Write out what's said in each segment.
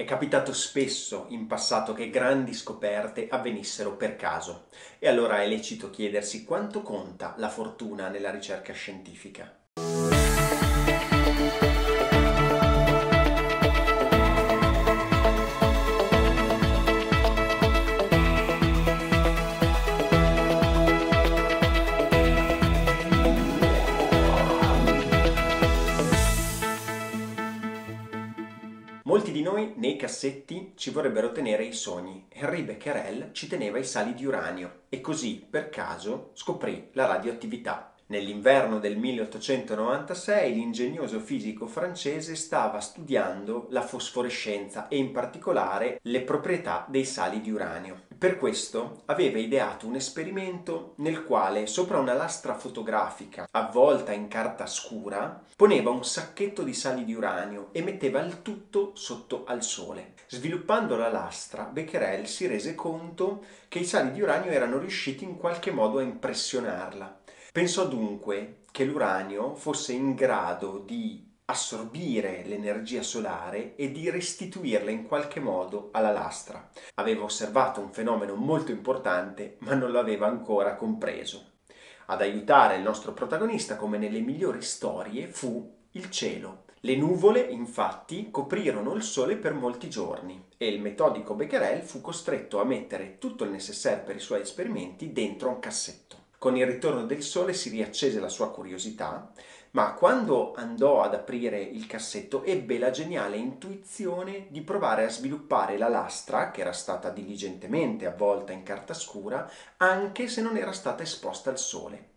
È capitato spesso in passato che grandi scoperte avvenissero per caso, e allora è lecito chiedersi quanto conta la fortuna nella ricerca scientifica. Molti di noi nei cassetti ci vorrebbero tenere i sogni. Henri Becquerel ci teneva i sali di uranio e così, per caso, scoprì la radioattività. Nell'inverno del 1896 l'ingegnoso fisico francese stava studiando la fosforescenza e in particolare le proprietà dei sali di uranio. Per questo aveva ideato un esperimento nel quale sopra una lastra fotografica avvolta in carta scura poneva un sacchetto di sali di uranio e metteva il tutto sotto al sole. Sviluppando la lastra, Becquerel si rese conto che i sali di uranio erano riusciti in qualche modo a impressionarla. Pensò dunque che l'uranio fosse in grado di assorbire l'energia solare e di restituirla in qualche modo alla lastra. Aveva osservato un fenomeno molto importante, ma non lo aveva ancora compreso. Ad aiutare il nostro protagonista, come nelle migliori storie, fu il cielo. Le nuvole, infatti, coprirono il sole per molti giorni e il metodico Becquerel fu costretto a mettere tutto il necessario per i suoi esperimenti dentro un cassetto. Con il ritorno del sole si riaccese la sua curiosità, ma quando andò ad aprire il cassetto ebbe la geniale intuizione di provare a sviluppare la lastra, che era stata diligentemente avvolta in carta scura, anche se non era stata esposta al sole.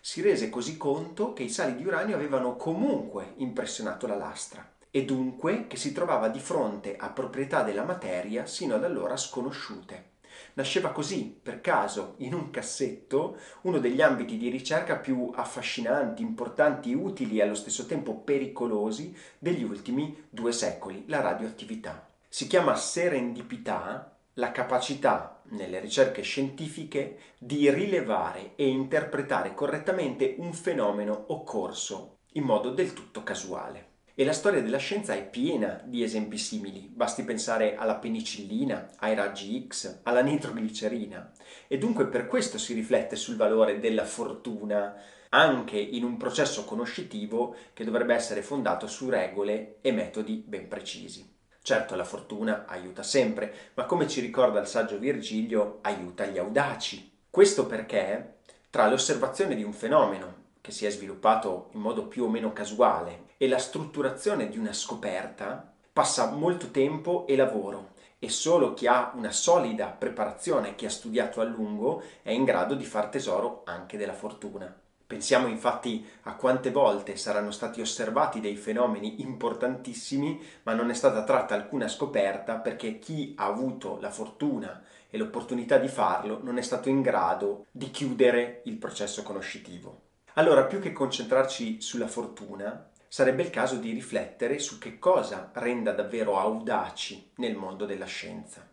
Si rese così conto che i sali di uranio avevano comunque impressionato la lastra e dunque che si trovava di fronte a proprietà della materia sino ad allora sconosciute. Nasceva così, per caso, in un cassetto, uno degli ambiti di ricerca più affascinanti, importanti, utili e allo stesso tempo pericolosi degli ultimi 2 secoli, la radioattività. Si chiama serendipità la capacità, nelle ricerche scientifiche, di rilevare e interpretare correttamente un fenomeno occorso in modo del tutto casuale. E la storia della scienza è piena di esempi simili, basti pensare alla penicillina, ai raggi X, alla nitroglicerina. E dunque per questo si riflette sul valore della fortuna, anche in un processo conoscitivo che dovrebbe essere fondato su regole e metodi ben precisi. Certo, la fortuna aiuta sempre, ma come ci ricorda il saggio Virgilio, aiuta gli audaci. Questo perché tra l'osservazione di un fenomeno, che si è sviluppato in modo più o meno casuale, e la strutturazione di una scoperta passa molto tempo e lavoro, e solo chi ha una solida preparazione, chi ha studiato a lungo, è in grado di far tesoro anche della fortuna. Pensiamo infatti a quante volte saranno stati osservati dei fenomeni importantissimi, ma non è stata tratta alcuna scoperta perché chi ha avuto la fortuna e l'opportunità di farlo non è stato in grado di chiudere il processo conoscitivo. Allora, più che concentrarci sulla fortuna, sarebbe il caso di riflettere su che cosa renda davvero audaci nel mondo della scienza.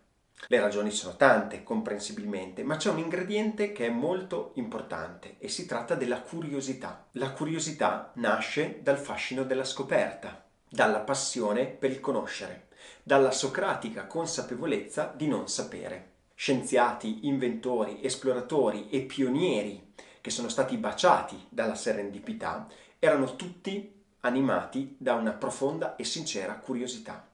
Le ragioni sono tante, comprensibilmente, ma c'è un ingrediente che è molto importante e si tratta della curiosità. La curiosità nasce dal fascino della scoperta, dalla passione per il conoscere, dalla socratica consapevolezza di non sapere. Scienziati, inventori, esploratori e pionieri che sono stati baciati dalla serendipità, erano tutti animati da una profonda e sincera curiosità.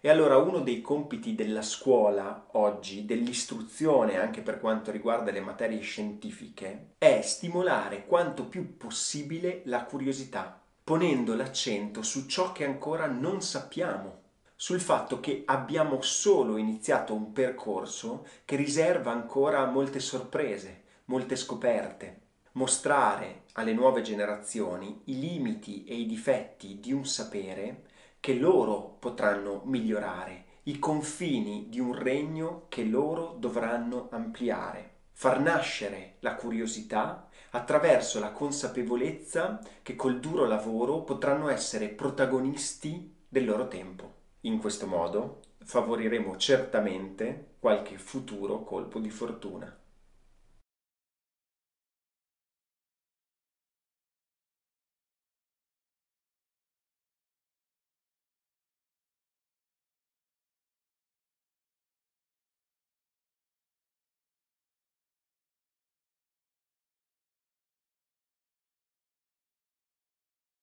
E allora uno dei compiti della scuola oggi, dell'istruzione anche per quanto riguarda le materie scientifiche, è stimolare quanto più possibile la curiosità, ponendo l'accento su ciò che ancora non sappiamo, sul fatto che abbiamo solo iniziato un percorso che riserva ancora molte sorprese, molte scoperte. Mostrare alle nuove generazioni i limiti e i difetti di un sapere che loro potranno migliorare, i confini di un regno che loro dovranno ampliare. Far nascere la curiosità attraverso la consapevolezza che col duro lavoro potranno essere protagonisti del loro tempo. In questo modo favoriremo certamente qualche futuro colpo di fortuna.